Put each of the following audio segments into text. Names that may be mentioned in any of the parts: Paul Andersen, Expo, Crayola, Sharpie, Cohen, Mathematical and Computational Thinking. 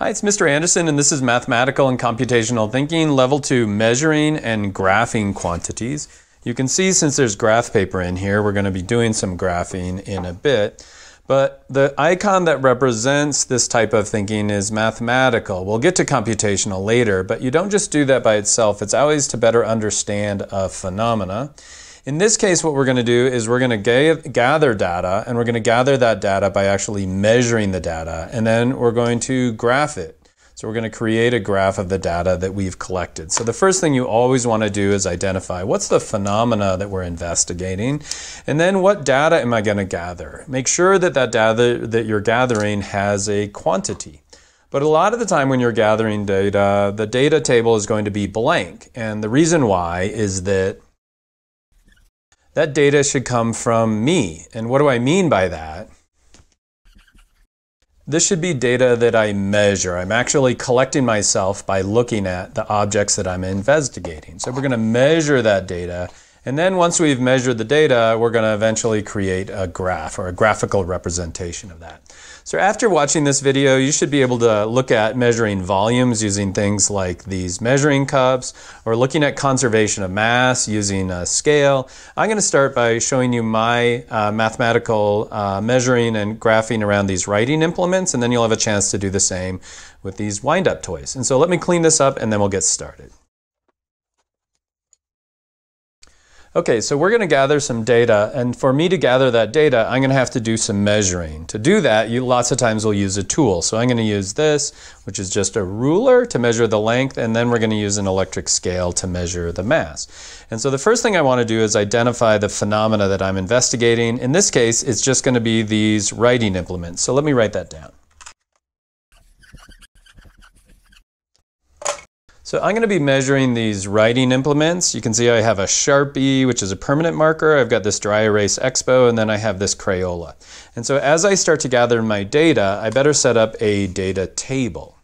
Hi, it's Mr. Anderson, and this is Mathematical and Computational Thinking, Level 2, Measuring and Graphing Quantities. You can see, since there's graph paper in here, we're going to be doing some graphing in a bit. But the icon that represents this type of thinking is mathematical. We'll get to computational later, but you don't just do that by itself. It's always to better understand a phenomena. In this case, what we're going to do is we're going to gather data, and we're going to gather that data by actually measuring the data, and then we're going to graph it. So we're going to create a graph of the data that we've collected. So the first thing you always want to do is identify what's the phenomena that we're investigating, and then what data am I going to gather? Make sure that that data that you're gathering has a quantity. But a lot of the time when you're gathering data, the data table is going to be blank, and the reason why is that data should come from me. And what do I mean by that? This should be data that I measure. I'm actually collecting myself by looking at the objects that I'm investigating. So we're going to measure that data. And then once we've measured the data, we're going to eventually create a graph or a graphical representation of that. So after watching this video, you should be able to look at measuring volumes using things like these measuring cups, or looking at conservation of mass using a scale. I'm going to start by showing you my mathematical measuring and graphing around these writing implements, and then you'll have a chance to do the same with these wind-up toys. And so let me clean this up and then we'll get started. Okay, so we're going to gather some data, and for me to gather that data, I'm going to have to do some measuring. To do that, lots of times we'll use a tool. So I'm going to use this, which is just a ruler to measure the length, and then we're going to use an electric scale to measure the mass. And so the first thing I want to do is identify the phenomena that I'm investigating. In this case, it's just going to be these writing implements. So let me write that down. So I'm going to be measuring these writing implements. You can see I have a Sharpie, which is a permanent marker. I've got this dry erase Expo, and then I have this Crayola. And so as I start to gather my data, I better set up a data table.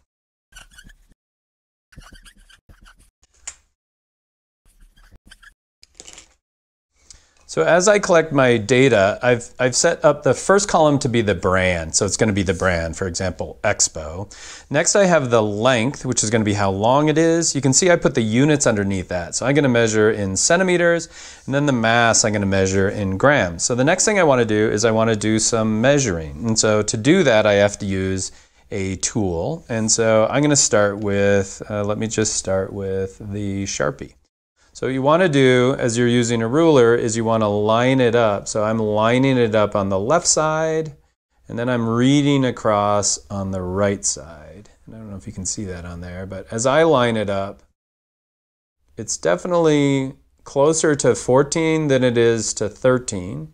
So as I collect my data, I've set up the first column to be the brand. So it's going to be the brand, for example, Expo. Next, I have the length, which is going to be how long it is. You can see I put the units underneath that. So I'm going to measure in centimeters, and then the mass I'm going to measure in grams. So the next thing I want to do is I want to do some measuring. And so to do that, I have to use a tool. And so I'm going to start with, let me just start with the Sharpie. So what you want to do as you're using a ruler is you want to line it up. So I'm lining it up on the left side, and then I'm reading across on the right side. And I don't know if you can see that on there, but as I line it up, it's definitely closer to 14 than it is to 13.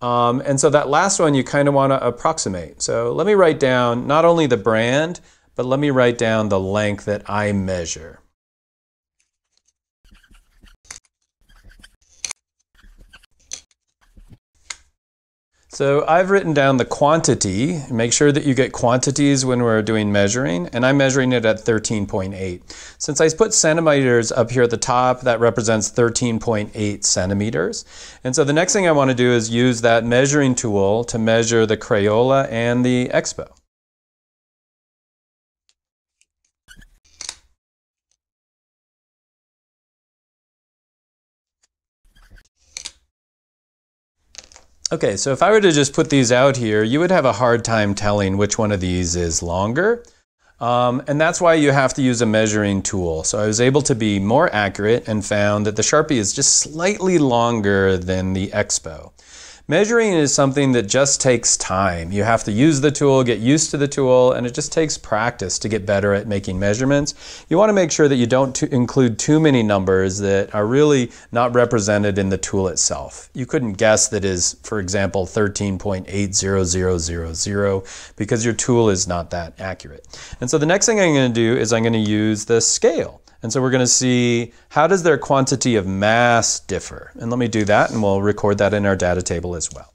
And so that last one you kind of want to approximate. So let me write down not only the brand, but let me write down the length that I measure. So I've written down the quantity. Make sure that you get quantities when we're doing measuring, and I'm measuring it at 13.8. Since I put centimeters up here at the top, that represents 13.8 centimeters. And so the next thing I want to do is use that measuring tool to measure the Crayola and the Expo. Okay, so if I were to just put these out here, you would have a hard time telling which one of these is longer. And that's why you have to use a measuring tool. So I was able to be more accurate and found that the Sharpie is just slightly longer than the Expo. Measuring is something that just takes time. You have to use the tool, get used to the tool, and it just takes practice to get better at making measurements. You want to make sure that you don't include too many numbers that are really not represented in the tool itself. You couldn't guess that is, for example, 13.80000 because your tool is not that accurate. And so the next thing I'm going to do is I'm going to use the scale. And so we're going to see, how does their quantity of mass differ? And let me do that, and we'll record that in our data table as well.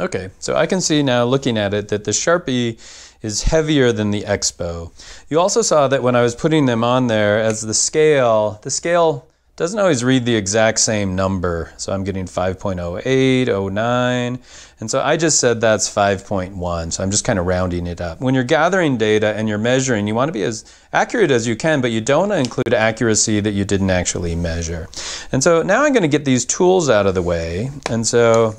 Okay, so I can see now looking at it that the Sharpie is heavier than the Expo. You also saw that when I was putting them on there as the scale doesn't always read the exact same number. So I'm getting 5.08, 09, and so I just said that's 5.1, so I'm just kind of rounding it up. When you're gathering data and you're measuring, you want to be as accurate as you can, but you don't want to include accuracy that you didn't actually measure. And so now I'm going to get these tools out of the way, and so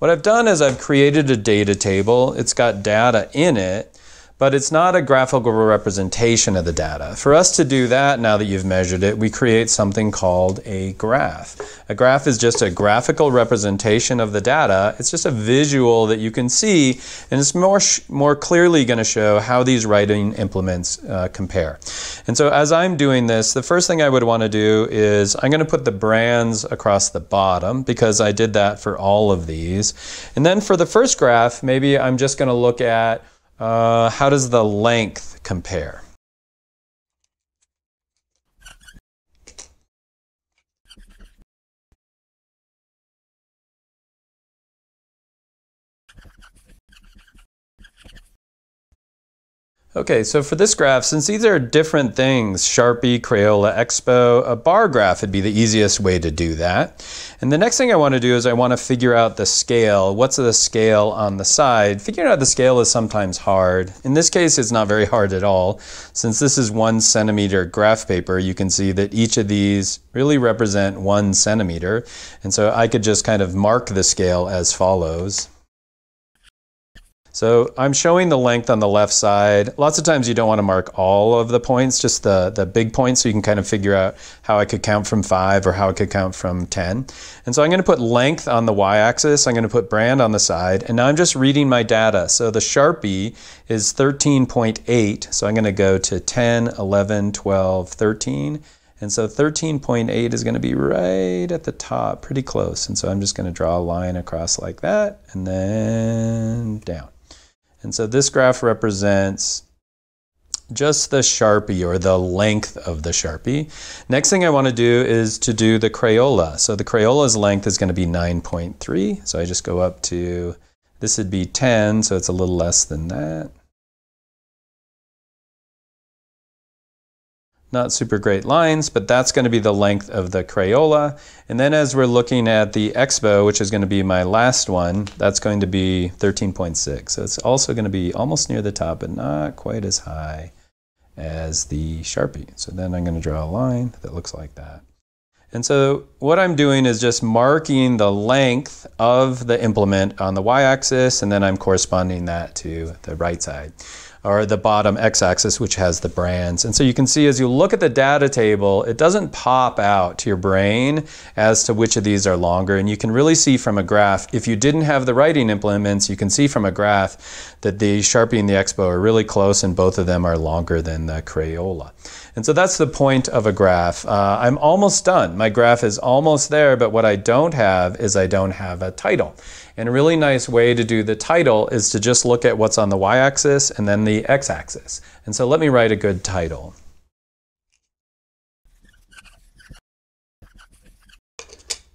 what I've done is I've created a data table. It's got data in it, but it's not a graphical representation of the data. For us to do that, now that you've measured it, we create something called a graph. A graph is just a graphical representation of the data. It's just a visual that you can see, and it's more clearly going to show how these writing implements compare. And so as I'm doing this, the first thing I would want to do is I'm going to put the brands across the bottom, because I did that for all of these. And then for the first graph, maybe I'm just going to look at how does the length compare? Okay, so for this graph, since these are different things, Sharpie, Crayola, Expo, a bar graph would be the easiest way to do that. And the next thing I want to do is I want to figure out the scale. What's the scale on the side? Figuring out the scale is sometimes hard. In this case, it's not very hard at all. Since this is 1 centimeter graph paper, you can see that each of these really represent 1 centimeter. And so I could just kind of mark the scale as follows. So I'm showing the length on the left side. Lots of times you don't want to mark all of the points, just the big points, so you can kind of figure out how I could count from 5 or how I could count from 10. And so I'm going to put length on the y-axis, I'm going to put brand on the side, and now I'm just reading my data. So the Sharpie is 13.8, so I'm going to go to 10, 11, 12, 13. And so 13.8 is going to be right at the top, pretty close. And so I'm just going to draw a line across like that, and then down. And so this graph represents just the Sharpie, or the length of the Sharpie. Next thing I want to do is to do the Crayola. So the Crayola's length is going to be 9.3. So I just go up to, this would be 10, so it's a little less than that. Not super great lines, but that's going to be the length of the Crayola. And then as we're looking at the Expo, which is going to be my last one, that's going to be 13.6. So it's also going to be almost near the top, but not quite as high as the Sharpie. So then I'm going to draw a line that looks like that. And so what I'm doing is just marking the length of the implement on the y-axis, and then I'm corresponding that to the right side, or the bottom x-axis, which has the brands. And so you can see as you look at the data table, it doesn't pop out to your brain as to which of these are longer. And you can really see from a graph, if you didn't have the writing implements, you can see from a graph that the Sharpie and the Expo are really close, and both of them are longer than the Crayola. And so that's the point of a graph. I'm almost done. My graph is almost there, but what I don't have is I don't have a title. And a really nice way to do the title is to just look at what's on the y-axis and then the x-axis. And so let me write a good title.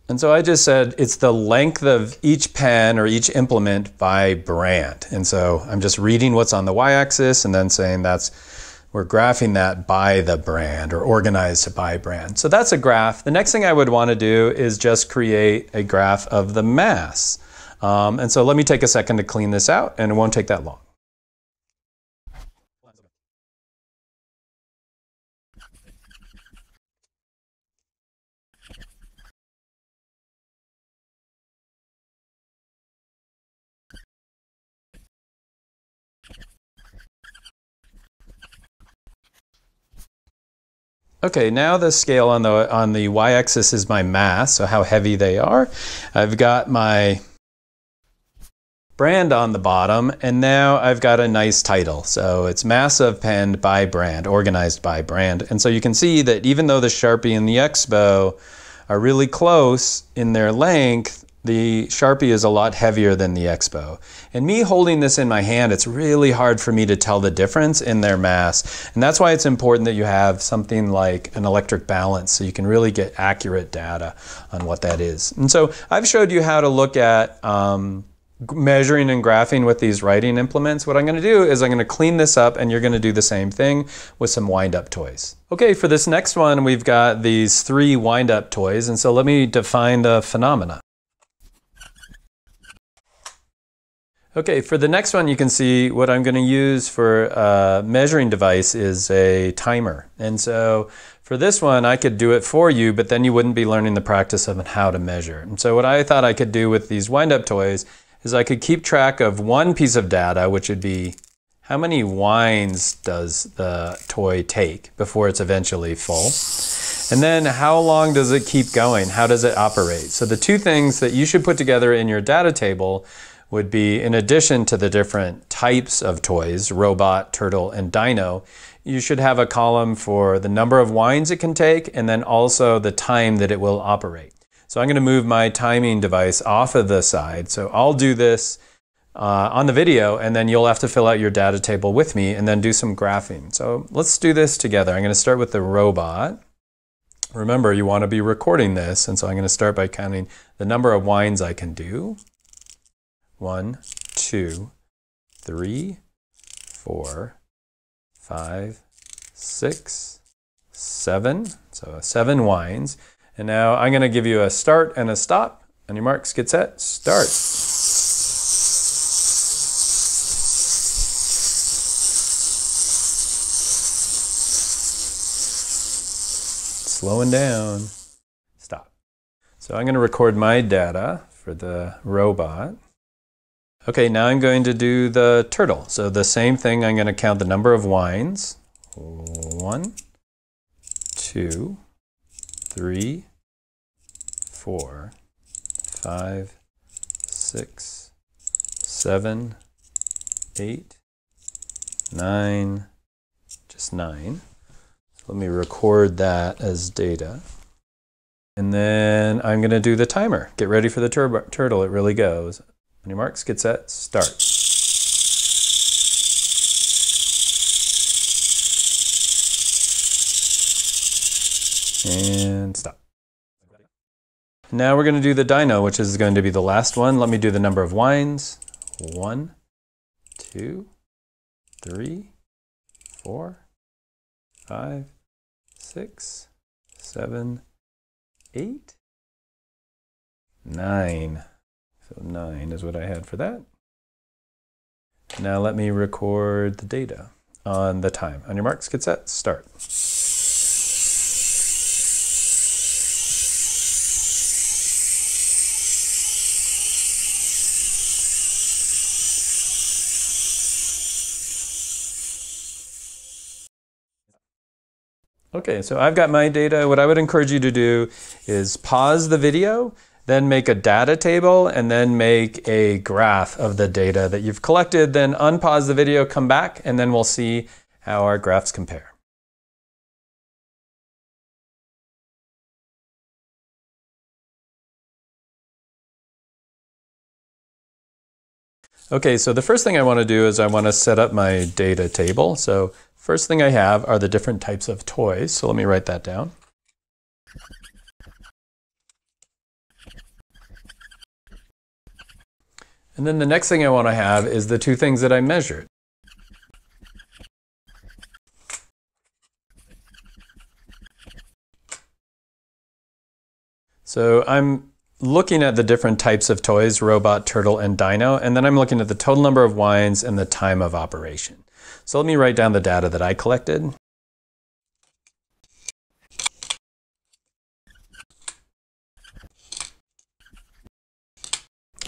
And so I just said it's the length of each pen or each implement by brand. And so I'm just reading what's on the y-axis and then saying we're graphing that by the brand, or organized by brand. So that's a graph. The next thing I would want to do is just create a graph of the mass. And so let me take a second to clean this out, and it won't take that long. Okay, now the scale on the y-axis is my mass, so how heavy they are. I've got my brand on the bottom, and now I've got a nice title. So it's mass of pen by brand, organized by brand. And so you can see that even though the Sharpie and the Expo are really close in their length, the Sharpie is a lot heavier than the Expo. And me holding this in my hand, it's really hard for me to tell the difference in their mass. And that's why it's important that you have something like an electric balance, so you can really get accurate data on what that is. And so I've showed you how to look at measuring and graphing with these writing implements, what I'm going to do is I'm going to clean this up, and you're going to do the same thing with some wind-up toys. Okay, for this next one, we've got these three wind-up toys, and so let me define the phenomena. Okay, for the next one, you can see what I'm going to use for a measuring device is a timer. And so for this one, I could do it for you, but then you wouldn't be learning the practice of how to measure. And so what I thought I could do with these wind-up toys is I could keep track of one piece of data, which would be how many winds does the toy take before it's eventually full? And then how long does it keep going? How does it operate? So the two things that you should put together in your data table would be, in addition to the different types of toys, robot, turtle, and dino, you should have a column for the number of winds it can take and then also the time that it will operate. So I'm going to move my timing device off of the side. So I'll do this on the video, and then you'll have to fill out your data table with me and then do some graphing. So let's do this together. I'm going to start with the robot. Remember, you want to be recording this, and so I'm going to start by counting the number of winds I can do. 1, 2, 3, 4, 5, 6, 7. So 7 winds. And now I'm going to give you a start and a stop. On your marks, get set, start. Slowing down. Stop. So I'm going to record my data for the robot. Okay, now I'm going to do the turtle. So the same thing, I'm going to count the number of winds. 1, 2, 3, 4, 5, 6, 7, 8, 9, just 9. Let me record that as data. And then I'm going to do the timer. Get ready for the turtle, it really goes. On your marks, get set, start. And stop. Now we're going to do the dino, which is going to be the last one. Let me do the number of winds. 1, 2, 3, 4, 5, 6, 7, 8, 9. So 9 is what I had for that. Now let me record the data on the time. On your marks, get set, start. Okay, so I've got my data. What I would encourage you to do is pause the video, then make a data table, and then make a graph of the data that you've collected. Then unpause the video, come back, and then we'll see how our graphs compare. Okay, so the first thing I want to do is I want to set up my data table. So first thing I have are the different types of toys. So let me write that down. And then the next thing I want to have is the two things that I measured. So I'm looking at the different types of toys, robot, turtle, and dino, and then I'm looking at the total number of winds and the time of operation. So let me write down the data that I collected.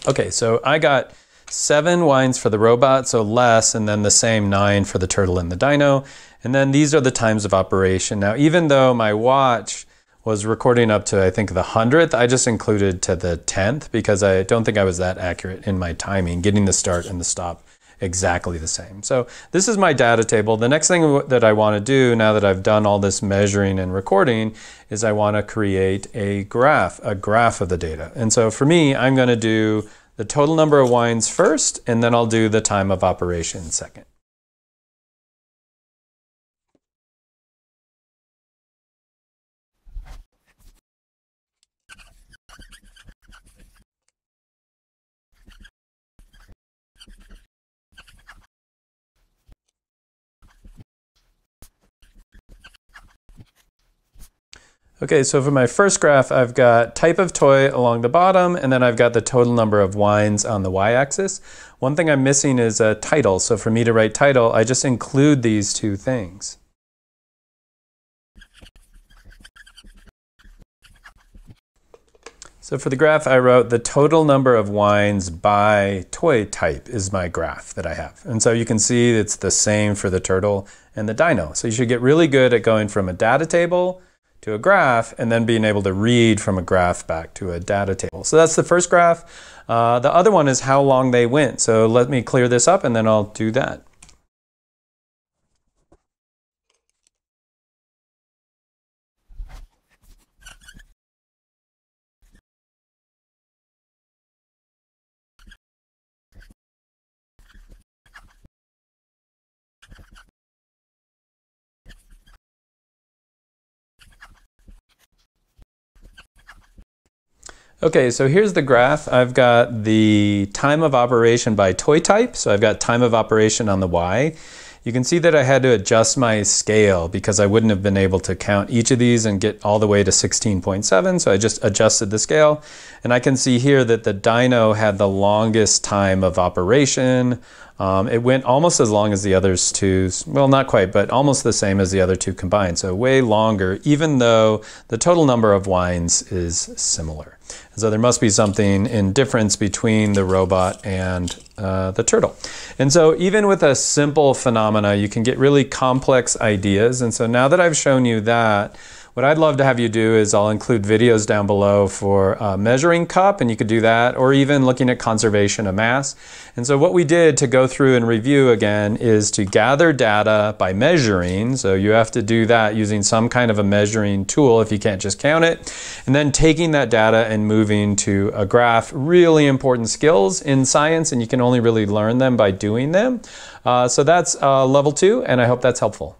Okay, so I got 7 winds for the robot, so less, and then the same 9 for the turtle and the dino. And then these are the times of operation. Now, even though my watch was recording up to, I think, the 100th, I just included to the 10th because I don't think I was that accurate in my timing, getting the start and the stop exactly the same. So this is my data table. The next thing that I want to do now that I've done all this measuring and recording is I want to create a graph of the data. And so for me, I'm going to do the total number of winds first, and then I'll do the time of operation second. Okay, so for my first graph, I've got type of toy along the bottom, and then I've got the total number of wines on the y-axis. One thing I'm missing is a title. So for me to write title, I just include these two things. So for the graph, I wrote the total number of wines by toy type is my graph that I have. And so you can see it's the same for the turtle and the dino. So you should get really good at going from a data table to a graph and then being able to read from a graph back to a data table. So that's the first graph. The other one is how long they went. So let me clear this up and then I'll do that. Okay, so here's the graph. I've got the time of operation by toy type. So I've got time of operation on the Y. You can see that I had to adjust my scale because I wouldn't have been able to count each of these and get all the way to 16.7. So I just adjusted the scale. And I can see here that the dino had the longest time of operation. It went almost as long as the others two, well, not quite, but almost the same as the other two combined. So way longer, even though the total number of wines is similar. So there must be something in difference between the robot and the turtle. And so even with a simple phenomena, you can get really complex ideas. And so now that I've shown you that, what I'd love to have you do is I'll include videos down below for a measuring cup, and you could do that, or even looking at conservation of mass. And so what we did to go through and review again is to gather data by measuring. So you have to do that using some kind of a measuring tool if you can't just count it. And then taking that data and moving to a graph, really important skills in science, and you can only really learn them by doing them. So that's level 2, and I hope that's helpful.